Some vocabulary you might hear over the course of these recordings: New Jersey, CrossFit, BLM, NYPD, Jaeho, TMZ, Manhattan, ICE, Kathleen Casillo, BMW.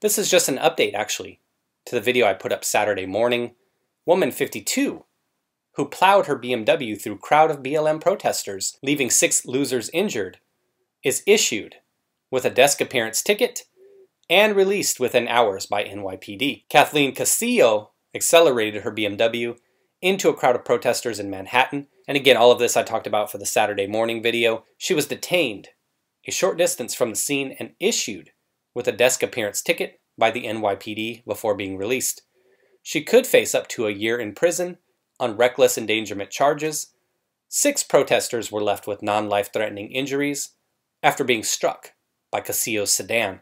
This is just an update, actually, to the video I put up Saturday morning. Woman 52, who plowed her BMW through a crowd of BLM protesters, leaving 6 losers injured, is issued with a desk appearance ticket and released within hours by NYPD. Kathleen Casillo accelerated her BMW into a crowd of protesters in Manhattan. And again, all of this I talked about for the Saturday morning video. She was detained a short distance from the scene and issued with a desk appearance ticket by the NYPD before being released. She could face up to a year in prison on reckless endangerment charges. 6 protesters were left with non-life-threatening injuries after being struck by Casillo's sedan.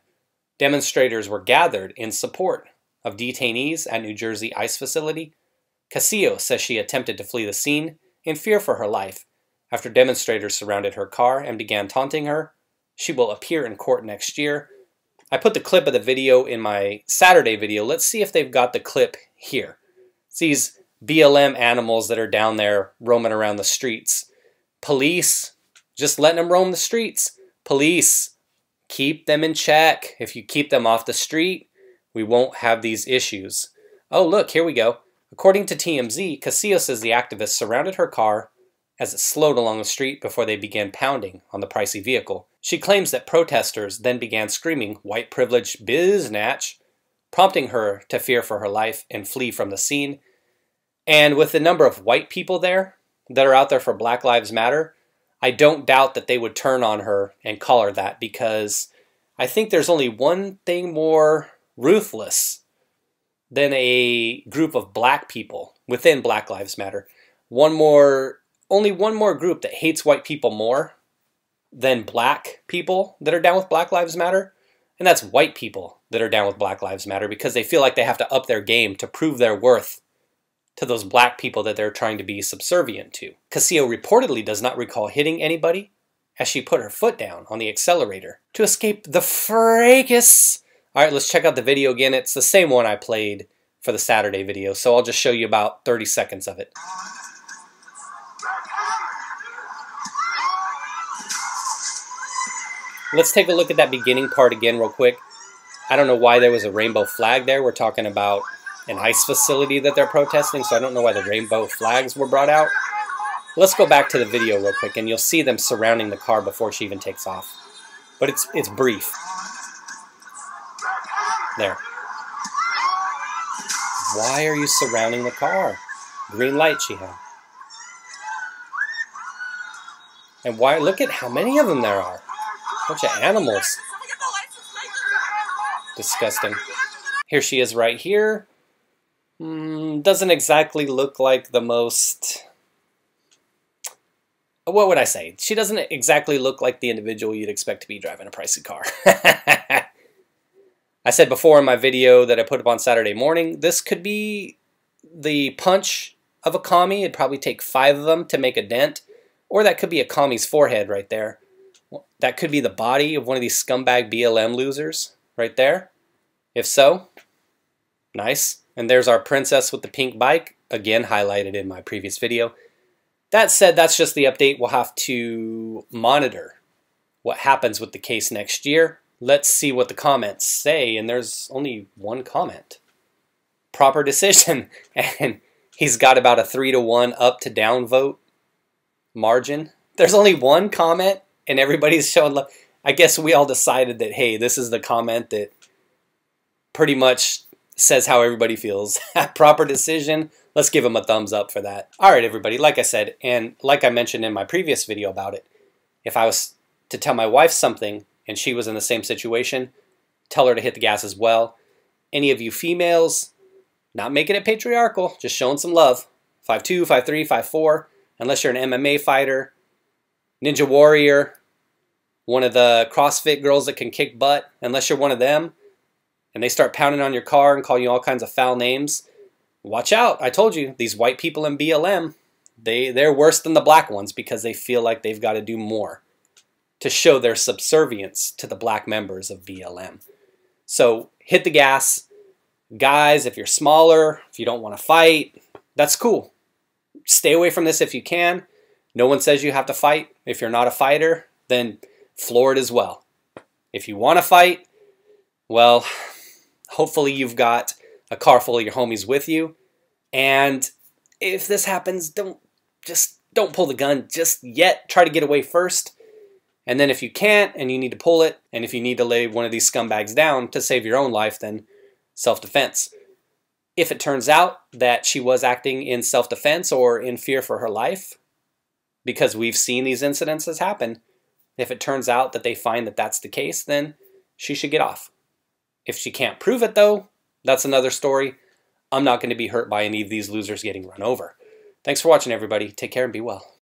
Demonstrators were gathered in support of detainees at New Jersey ICE facility. Casillo says she attempted to flee the scene in fear for her life after demonstrators surrounded her car and began taunting her. She will appear in court next year. I put the clip of the video in my Saturday video. Let's see if they've got the clip here. It's these BLM animals that are down there roaming around the streets. Police, just letting them roam the streets. Police, keep them in check. If you keep them off the street, we won't have these issues. Oh, look, here we go. According to TMZ, Casillo says the activists surrounded her car as it slowed along the street before they began pounding on the pricey vehicle. She claims that protesters then began screaming, "White privilege biznatch," prompting her to fear for her life and flee from the scene. And with the number of white people there that are out there for Black Lives Matter, I don't doubt that they would turn on her and call her that, because I think there's only one thing more ruthless than a group of black people within Black Lives Matter. Only one more group that hates white people more than black people that are down with Black Lives Matter, and that's white people that are down with Black Lives Matter, because they feel like they have to up their game to prove their worth to those black people that they're trying to be subservient to. Casillo reportedly does not recall hitting anybody as she put her foot down on the accelerator to escape the fracas. All right, let's check out the video again. It's the same one I played for the Saturday video, so I'll just show you about 30 seconds of it. Let's take a look at that beginning part again real quick. I don't know why there was a rainbow flag there. We're talking about an ICE facility that they're protesting, so I don't know why the rainbow flags were brought out. Let's go back to the video real quick, and you'll see them surrounding the car before she even takes off. But it's brief. There. Why are you surrounding the car? Green light she had. And why? Look at how many of them there are. Bunch of animals. Disgusting. Here she is right here. Doesn't exactly look like the most... What would I say? She doesn't exactly look like the individual you'd expect to be driving a pricey car. I said before in my video that I put up on Saturday morning, this could be the punch of a commie. It'd probably take 5 of them to make a dent. Or that could be a commie's forehead right there. That could be the body of one of these scumbag BLM losers right there. If so, nice. And there's our princess with the pink bike, again highlighted in my previous video. That said, that's just the update. We'll have to monitor what happens with the case next year. Let's see what the comments say, and there's only one comment. Proper decision, and he's got about a 3-to-1 up to down vote margin. There's only one comment, and everybody's showing love. I guess we all decided that, hey, this is the comment that pretty much says how everybody feels. Proper decision. Let's give him a thumbs up for that. All right, everybody, like I said, and like I mentioned in my previous video about it, if I was to tell my wife something, and she was in the same situation, tell her to hit the gas as well. Any of you females, not making it patriarchal, just showing some love. 5'2", 5'3", 5'4", unless you're an MMA fighter, ninja warrior, one of the CrossFit girls that can kick butt, unless you're one of them, and they start pounding on your car and calling you all kinds of foul names, watch out. I told you, these white people in BLM, they're worse than the black ones because they feel like they've got to do more to show their subservience to the black members of BLM. So hit the gas. Guys, if you're smaller, if you don't want to fight, that's cool. Stay away from this if you can. No one says you have to fight. If you're not a fighter, then floor it as well. If you want to fight, well, Hopefully you've got a car full of your homies with you. And if this happens, don't pull the gun just yet. Try to get away first. And then if you can't and you need to pull it, and if you need to lay one of these scumbags down to save your own life, then self-defense. If it turns out that she was acting in self-defense or in fear for her life, because we've seen these incidences happen, if it turns out that they find that that's the case, then she should get off. If she can't prove it, though, that's another story. I'm not going to be hurt by any of these losers getting run over. Thanks for watching, everybody. Take care and be well.